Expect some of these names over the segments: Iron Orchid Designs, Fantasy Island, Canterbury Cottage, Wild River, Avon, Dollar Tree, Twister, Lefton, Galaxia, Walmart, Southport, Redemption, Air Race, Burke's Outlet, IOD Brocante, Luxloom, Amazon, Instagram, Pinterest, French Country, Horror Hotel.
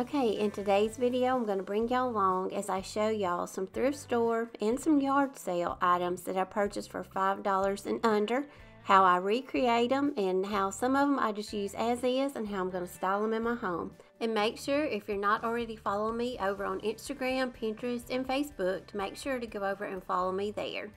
Okay, in today's video, I'm going to bring y'all along as I show y'all some thrift store and some yard sale items that I purchased for $5 and under, how I recreate them, and how some of them I just use as is, and how I'm going to style them in my home. And make sure, if you're not already following me over on Instagram, Pinterest, and Facebook, to make sure to go over and follow me there.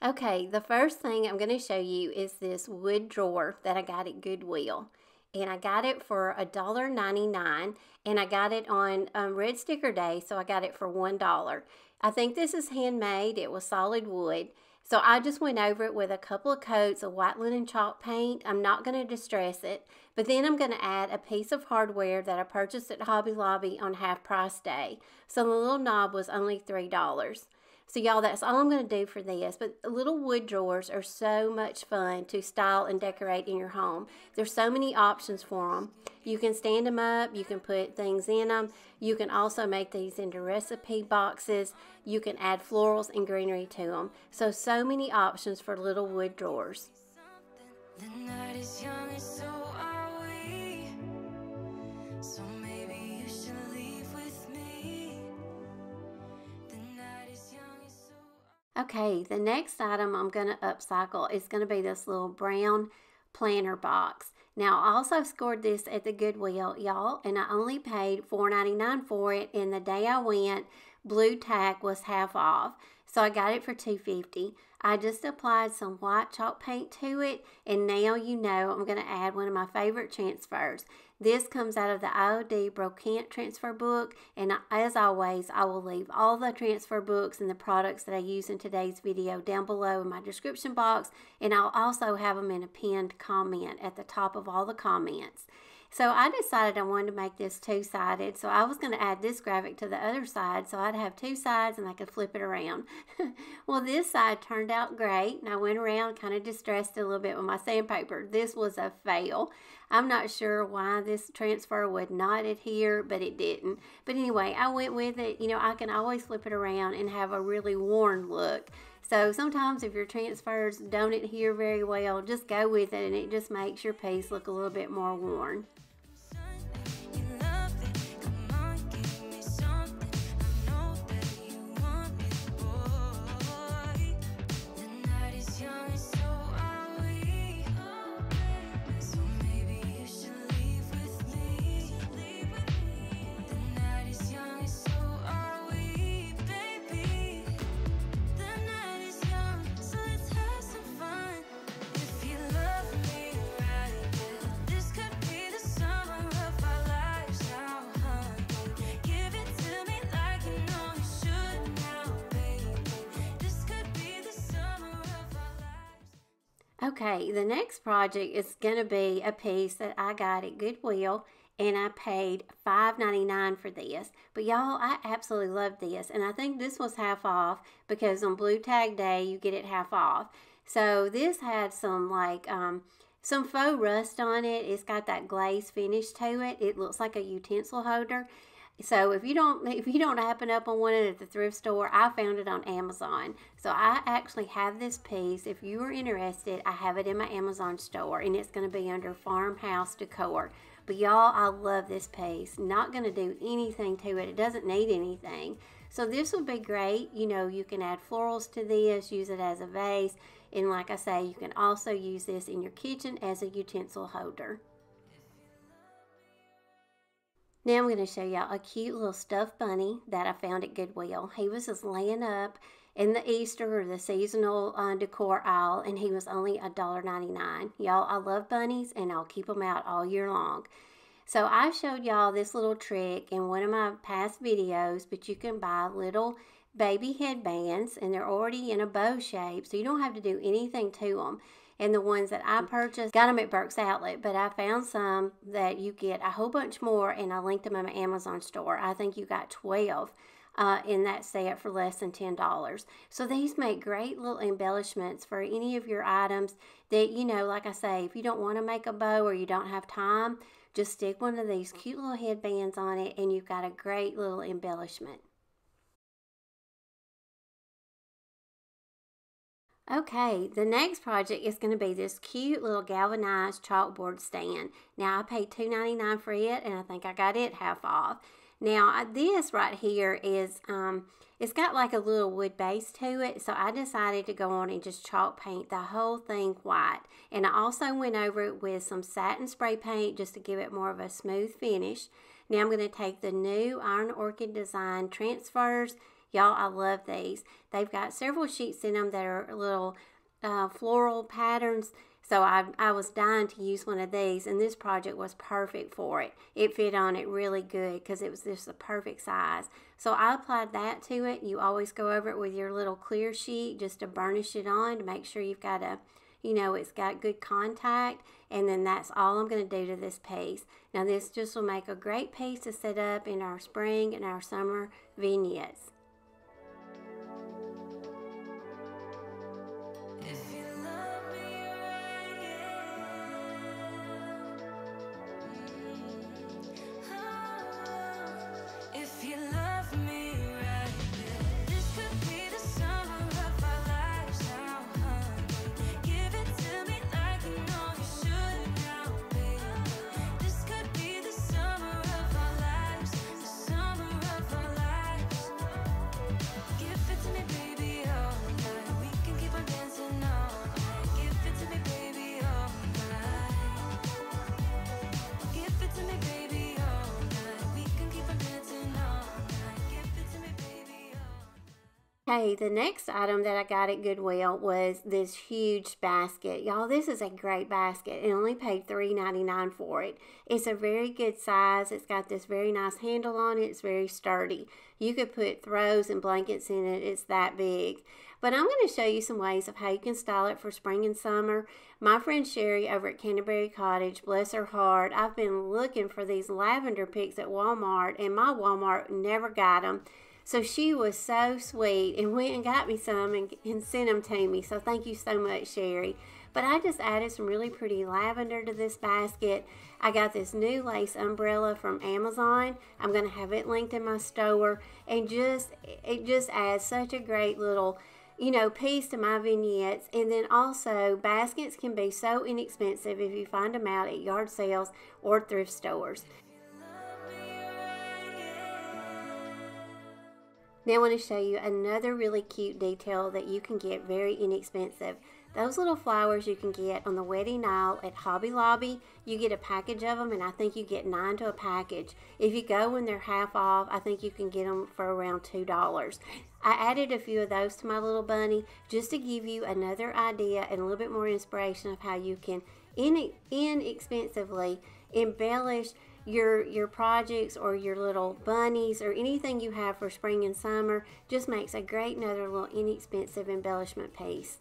Okay, the first thing I'm going to show you is this wood drawer that I got at Goodwill. And I got it for $1.99, and I got it on Red Sticker Day, so I got it for $1. I think this is handmade. It was solid wood. So I just went over it with a couple of coats of white linen chalk paint. I'm not going to distress it, but then I'm going to add a piece of hardware that I purchased at Hobby Lobby on Half Price Day. So the little knob was only $3. So y'all, that's all I'm going to do for this, but little wood drawers are so much fun to style and decorate in your home. There's so many options for them. You can stand them up, you can put things in them, you can also make these into recipe boxes, you can add florals and greenery to them. So many options for little wood drawers. Okay, the next item I'm going to upcycle is going to be this little brown planter box. Now, I also scored this at the Goodwill, y'all, and I only paid $4.99 for it, and the day I went, blue tack was half off, so I got it for $2.50. I just applied some white chalk paint to it, and now you know I'm going to add one of my favorite transfers. This comes out of the IOD Brocante transfer book, and as always, I will leave all the transfer books and the products that I use in today's video down below in my description box, and I'll also have them in a pinned comment at the top of all the comments. So I decided I wanted to make this two-sided, so I was going to add this graphic to the other side, so I'd have two sides and I could flip it around. Well, this side turned out great, and I went around kind of distressed a little bit with my sandpaper. This was a fail. I'm not sure why this transfer would not adhere, but it didn't. But anyway, I went with it. You know, I can always flip it around and have a really worn look. So sometimes if your transfers don't adhere very well, just go with it, and it just makes your piece look a little bit more worn. Okay, the next project is going to be a piece that I got at Goodwill, and I paid $5.99 for this. But y'all, I absolutely love this, and I think this was half off because on Blue Tag Day, you get it half off. So this had some like some faux rust on it. It's got that glaze finish to it. It looks like a utensil holder. So if you don't happen up on one at the thrift store, I found it on Amazon. So I actually have this piece. If you are interested, I have it in my Amazon store, and it's going to be under Farmhouse Decor. But y'all, I love this piece. Not going to do anything to it. It doesn't need anything. So this would be great. You know, you can add florals to this, use it as a vase. And like I say, you can also use this in your kitchen as a utensil holder. Now I'm going to show y'all a cute little stuffed bunny that I found at Goodwill. He was just laying up in the Easter or the seasonal decor aisle, and he was only $1.99. Y'all, I love bunnies, and I'll keep them out all year long. So I showed y'all this little trick in one of my past videos, but you can buy little baby headbands, and they're already in a bow shape, so you don't have to do anything to them. And the ones that I purchased, got them at Burke's Outlet, but I found some that you get a whole bunch more, and I linked them in my Amazon store. I think you got 12 in that set for less than $10. So these make great little embellishments for any of your items that, you know, like I say, if you don't want to make a bow or you don't have time, just stick one of these cute little headbands on it, and you've got a great little embellishment. Okay, the next project is going to be this cute little galvanized chalkboard stand. Now, I paid $2.99 for it, and I think I got it half off. Now, this right here is, it's got like a little wood base to it, so I decided to go on and just chalk paint the whole thing white. And I also went over it with some satin spray paint just to give it more of a smooth finish. Now, I'm going to take the new Iron Orchid Design transfers. Y'all, I love these. They've got several sheets in them that are little floral patterns. So I was dying to use one of these, and this project was perfect for it. It fit on it really good because it was just the perfect size. So I applied that to it. You always go over it with your little clear sheet just to burnish it on to make sure you've got a, you know, it's got good contact. And then that's all I'm going to do to this piece. Now this just will make a great piece to set up in our spring and our summer vignettes. Okay, the next item that I got at Goodwill was this huge basket. Y'all, this is a great basket and only paid $3.99 for it. It's a very good size. It's got this very nice handle on it. It's very sturdy. You could put throws and blankets in it. It's that big. But I'm going to show you some ways of how you can style it for spring and summer. My friend Sherry over at Canterbury Cottage, bless her heart, I've been looking for these lavender picks at Walmart, and my Walmart never got them. So she was so sweet and went and got me some and sent them to me. So thank you so much, Sherry. But I just added some really pretty lavender to this basket. I got this new lace umbrella from Amazon. I'm going to have it linked in my store. And it just adds such a great little, you know, piece to my vignettes. And then also, baskets can be so inexpensive if you find them out at yard sales or thrift stores. Now I want to show you another really cute detail that you can get very inexpensive. Those little flowers you can get on the Wedding aisle at Hobby Lobby. You get a package of them, and I think you get 9 to a package. If you go when they're half off, I think you can get them for around $2. I added a few of those to my little bunny just to give you another idea and a little bit more inspiration of how you can inexpensively embellish your projects or your little bunnies or anything you have for spring and summer. Just makes a great another little inexpensive embellishment piece.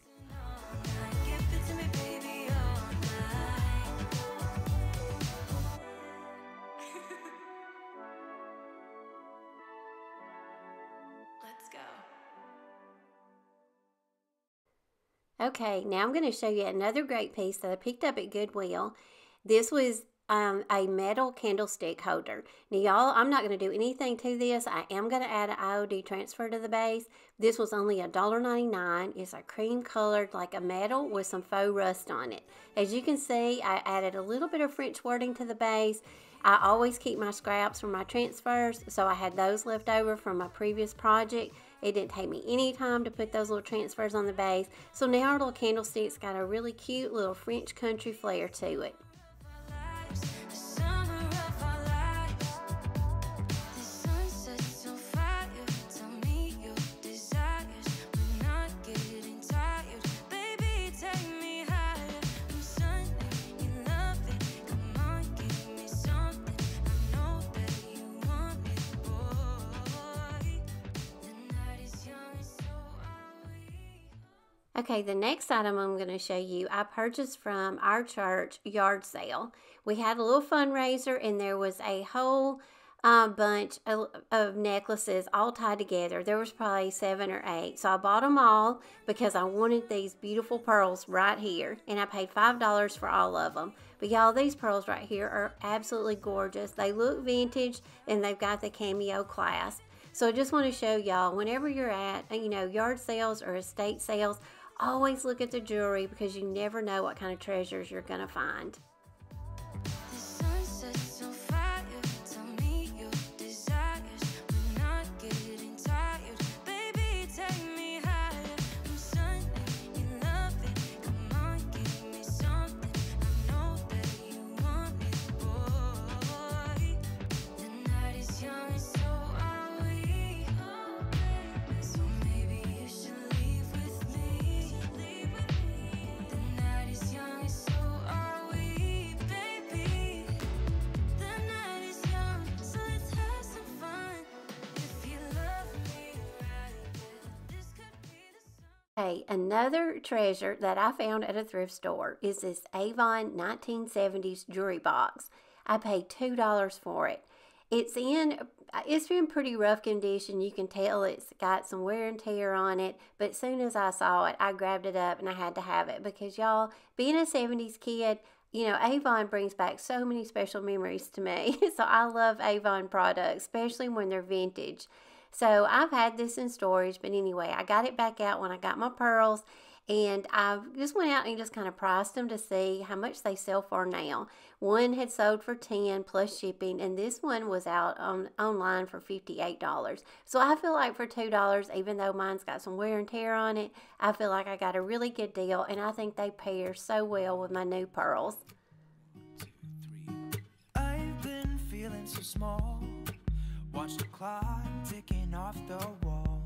Okay, now I'm going to show you another great piece that I picked up at Goodwill. This was a metal candlestick holder. Now y'all, I'm not going to do anything to this. I am going to add an IOD transfer to the base. This was only $1.99. It's a cream colored like a metal with some faux rust on it. As you can see, I added a little bit of French wording to the base. I always keep my scraps from my transfers, so I had those left over from my previous project. It didn't take me any time to put those little transfers on the base. So now our little candlestick's got a really cute little French country flair to it. Okay, the next item I'm going to show you, I purchased from our church yard sale. We had a little fundraiser, and there was a whole bunch of necklaces all tied together. There was probably 7 or 8. So I bought them all because I wanted these beautiful pearls right here, and I paid $5 for all of them. But y'all, these pearls right here are absolutely gorgeous. They look vintage, and they've got the cameo clasp. So I just want to show y'all, whenever you're at, you know, yard sales or estate sales, always look at the jewelry because you never know what kind of treasures you're going to find. Okay, another treasure that I found at a thrift store is this Avon 1970s jewelry box. I paid $2 for it. It's in pretty rough condition. You can tell it's got some wear and tear on it, but as soon as I saw it, I grabbed it up and I had to have it because y'all, being a 70s kid, you know, Avon brings back so many special memories to me. So I love Avon products, especially when they're vintage. So I've had this in storage, but anyway, I got it back out when I got my pearls, and I just went out and just kind of priced them to see how much they sell for now. One had sold for $10 plus shipping, and this one was out online for $58. So I feel like for $2, even though mine's got some wear and tear on it, I feel like I got a really good deal, and I think they pair so well with my new pearls. 2, 3. I've been feeling so small. Watch the clock ticking off the wall,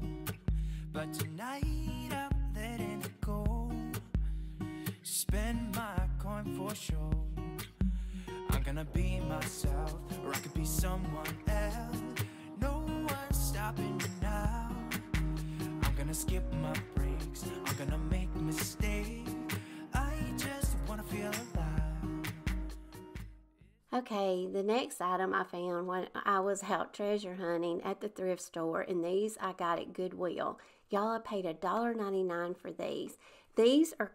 but tonight I'm letting it go. Spend my coin for sure. I'm gonna be myself, or I could be someone else. No one's stopping me now. I'm gonna skip my breaks, I'm gonna make mistakes. I just wanna feel alive. Okay, the next item I found when I was out treasure hunting at the thrift store, and these I got at Goodwill. Y'all, I paid $1.99 for these. These are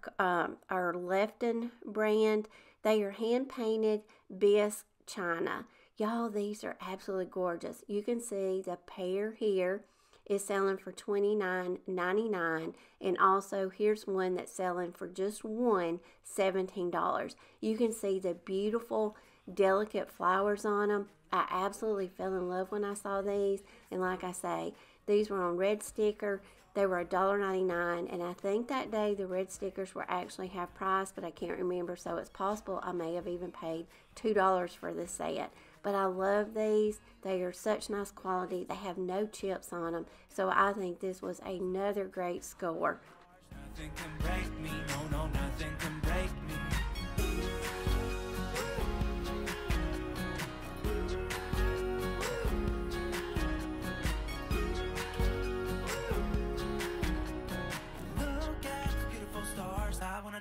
Lefton brand. They are hand-painted bisque china. Y'all, these are absolutely gorgeous. You can see the pair here is selling for $29.99, and also here's one that's selling for just one, $17. You can see the beautiful delicate flowers on them. I absolutely fell in love when I saw these, and like I say, these were on red sticker. They were $1.99, and I think that day the red stickers were actually half price, but I can't remember, so it's possible I may have even paid $2 for this set. But I love these. They are such nice quality. They have no chips on them, so I think this was another great score. Nothing can break me. No, nothing can break me.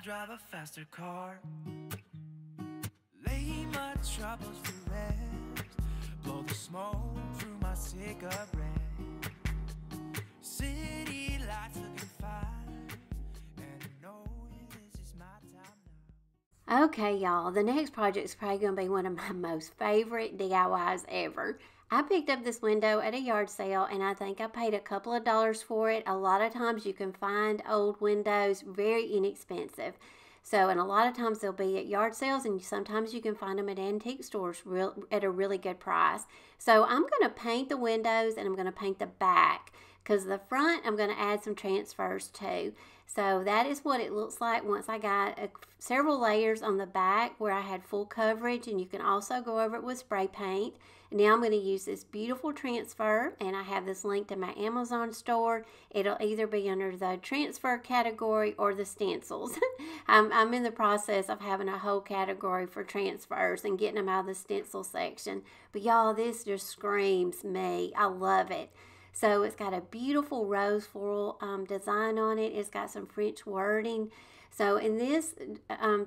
Drive a faster car, lay my troubles to rest, blow the smoke through my cigarette, city lights looking fine, and I know this is my time now. Okay, y'all, the next project is probably going to be one of my most favorite DIYs ever. I picked up this window at a yard sale, and I think I paid a couple of dollars for it. A lot of times you can find old windows very inexpensive. So, and a lot of times they'll be at yard sales, and sometimes you can find them at antique stores at a really good price. So I'm going to paint the windows, and I'm going to paint the back, because the front I'm going to add some transfers to. So that is what it looks like once I got several layers on the back where I had full coverage, and you can also go over it with spray paint. And now I'm going to use this beautiful transfer, and I have this link to my Amazon store. It'll either be under the transfer category or the stencils. I'm in the process of having a whole category for transfers and getting them out of the stencil section. But y'all, this just screams me. I love it. So it's got a beautiful rose floral design on it. It's got some French wording. So in this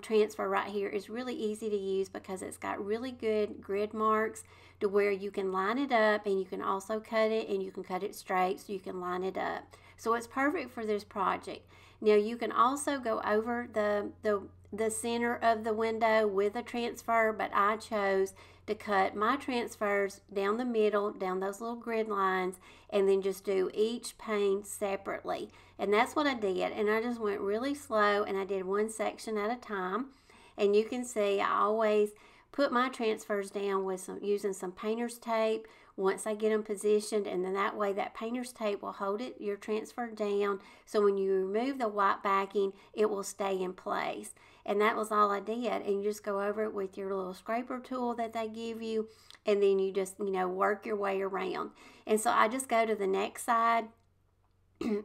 transfer right here is really easy to use because it's got really good grid marks to where you can line it up, and you can also cut it, and you can cut it straight so you can line it up. So it's perfect for this project. Now you can also go over the center of the window with a transfer, but I chose to cut my transfers down the middle, down those little grid lines, and then just do each pane separately. And that's what I did. And I just went really slow, and I did one section at a time. And you can see I always put my transfers down with using some painter's tape once I get them positioned, and then that way that painter's tape will hold it, your transfer down, so when you remove the white backing, it will stay in place. And that was all I did. And you just go over it with your little scraper tool that they give you, and then you just, you know, work your way around. And so I just go to the next side.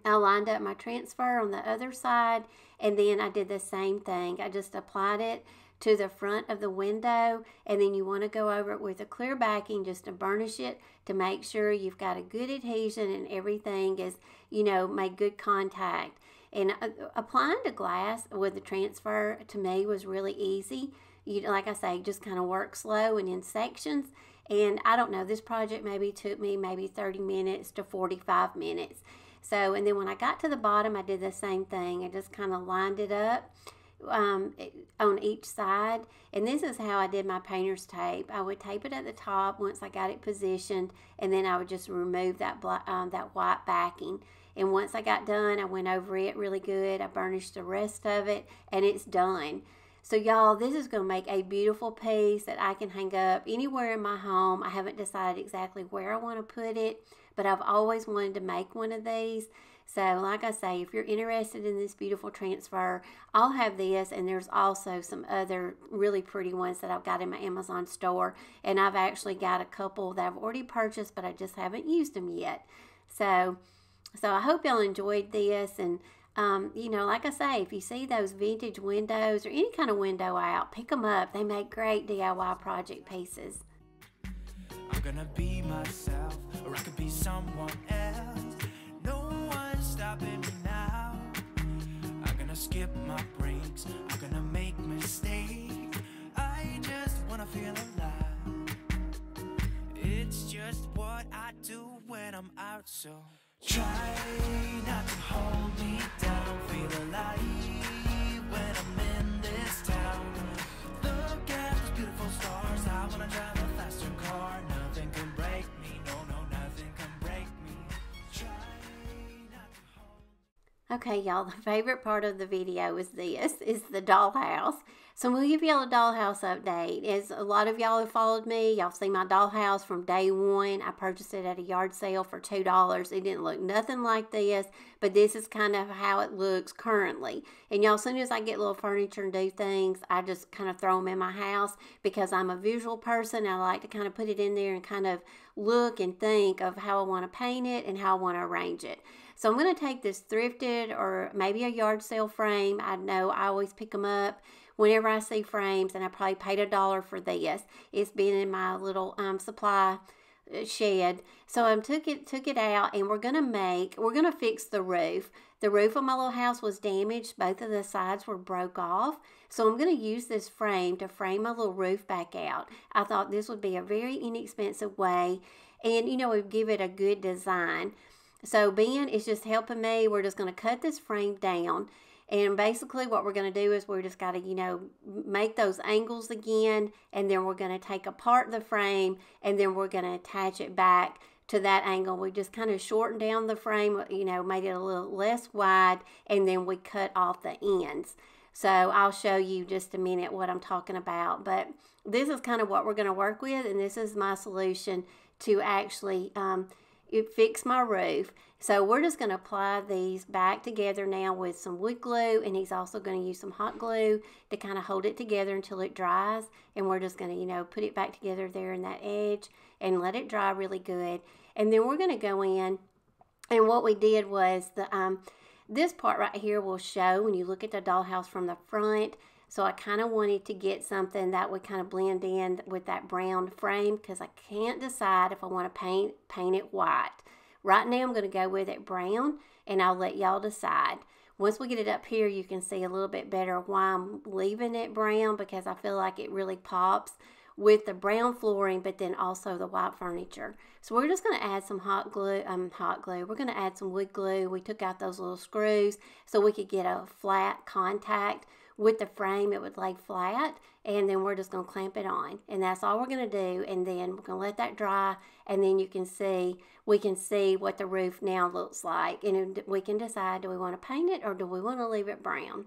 I lined up my transfer on the other side, and then I did the same thing. I just applied it to the front of the window, and then you want to go over it with a clear backing just to burnish it, to make sure you've got a good adhesion and everything is, you know, made good contact. And applying to glass with the transfer, to me, was really easy. You, like I say, just kind of work slow and in sections. And I don't know, this project maybe took me maybe 30 minutes to 45 minutes. So, and then when I got to the bottom, I did the same thing. I just kind of lined it up on each side, and this is how I did my painter's tape. I would tape it at the top once I got it positioned, and then I would just remove that that white backing. And once I got done, I went over it really good. I burnished the rest of it, and it's done. So y'all, this is going to make a beautiful piece that I can hang up anywhere in my home. I haven't decided exactly where I want to put it, but I've always wanted to make one of these. So like I say, if you're interested in this beautiful transfer, I'll have this, and there's also some other really pretty ones that I've got in my Amazon store. And I've actually got a couple that I've already purchased, but I just haven't used them yet. So I hope y'all enjoyed this. And you know, like I say, if you see those vintage windows or any kind of window out, pick them up. They make great DIY project pieces. I'm gonna be myself, or I could be someone else. No one's stopping me now. I'm gonna skip my breaks. I'm gonna make mistakes. I just wanna feel alive. It's just what I do when I'm out, so try not to hold me down. Feel alive when I'm in this town. Look at those beautiful stars. I wanna drive a faster car. Nothing can break me. No, nothing can break me. Try not to hold. Okay, y'all, the favorite part of the video is this. It's the dollhouse. So I'm going to give y'all a dollhouse update. As a lot of y'all have followed me, y'all see my dollhouse from day one. I purchased it at a yard sale for $2. It didn't look nothing like this, but this is kind of how it looks currently. And y'all, as soon as I get little furniture and do things, I just kind of throw them in my house because I'm a visual person. I like to kind of put it in there and kind of look and think of how I want to paint it and how I want to arrange it. So I'm going to take this thrifted or maybe a yard sale frame. I know I always pick them up whenever I see frames, and I probably paid $1 for this. It's been in my little supply shed. So I took it out, and we're gonna fix the roof. The roof of my little house was damaged. Both of the sides were broke off. So I'm going to use this frame to frame my little roof back out. I thought this would be a very inexpensive way, and you know, it would give it a good design. So Ben is just helping me. We're just going to cut this frame down. And basically what we're going to do is we're just got to, you know, make those angles again. And then we're going to take apart the frame, and then we're going to attach it back to that angle. We just kind of shortened down the frame, you know, made it a little less wide, and then we cut off the ends. So I'll show you just a minute what I'm talking about. But this is kind of what we're going to work with. And this is my solution to actually fix my roof. So we're just going to apply these back together now with some wood glue, and he's also going to use some hot glue to kind of hold it together until it dries. And we're just going to, you know, put it back together there in that edge and let it dry really good. And then we're going to go in, and what we did was the this part right here will show when you look at the dollhouse from the front. So I kind of wanted to get something that would kind of blend in with that brown frame, because I can't decide if I want to paint it white. Right now I'm going to go with it brown, and I'll let y'all decide. Once we get it up here, you can see a little bit better why I'm leaving it brown, because I feel like it really pops with the brown flooring, but then also the white furniture. So we're just going to add some We're going to add some wood glue. We took out those little screws so we could get a flat contact with the frame it would lay flat, and then we're just going to clamp it on, and that's all we're going to do. And then we're going to let that dry, and then you can see, we can see what the roof now looks like, and we can decide, do we want to paint it or do we want to leave it brown?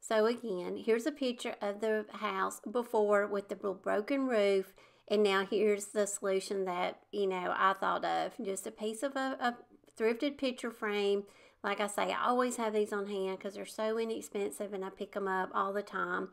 So again, here's a picture of the house before with the broken roof, and now here's the solution that, you know, I thought of. Just a piece of a thrifted picture frame. Like I say, I always have these on hand because they're so inexpensive and I pick them up all the time.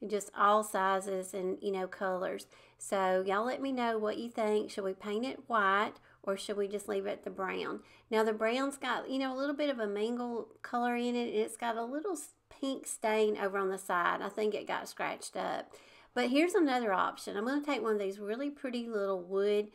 And just all sizes and, you know, colors. So y'all let me know what you think. Should we paint it white or should we just leave it the brown? Now the brown's got, you know, a little bit of a mangle color in it, and it's got a little pink stain over on the side. I think it got scratched up. But here's another option. I'm going to take one of these really pretty little wood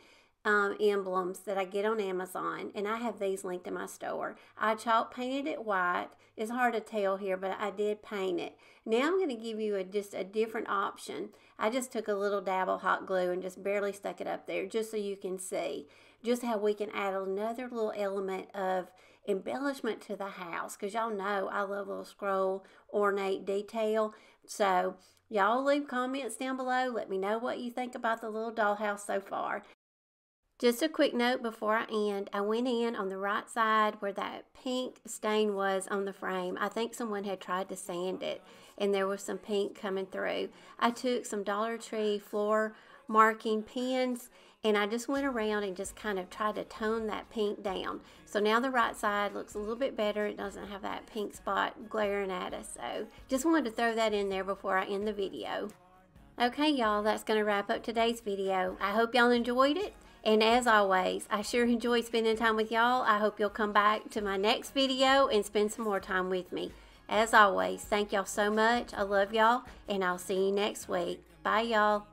emblems that I get on Amazon, and I have these linked in my store. I chalk painted it white. It's hard to tell here, but I did paint it. Now I'm going to give you just a different option. I just took a little dab of hot glue and just barely stuck it up there just so you can see just how we can add another little element of embellishment to the house, because y'all know I love little scroll ornate detail. So y'all leave comments down below. Let me know what you think about the little dollhouse so far. Just a quick note before I end, I went in on the right side where that pink stain was on the frame. I think someone had tried to sand it and there was some pink coming through. I took some Dollar Tree floor marking pens and I just went around and just kind of tried to tone that pink down. So now the right side looks a little bit better. It doesn't have that pink spot glaring at us. So just wanted to throw that in there before I end the video. Okay y'all, that's going to wrap up today's video. I hope y'all enjoyed it. And as always, I sure enjoy spending time with y'all. I hope you'll come back to my next video and spend some more time with me. As always, thank y'all so much. I love y'all, and I'll see you next week. Bye, y'all.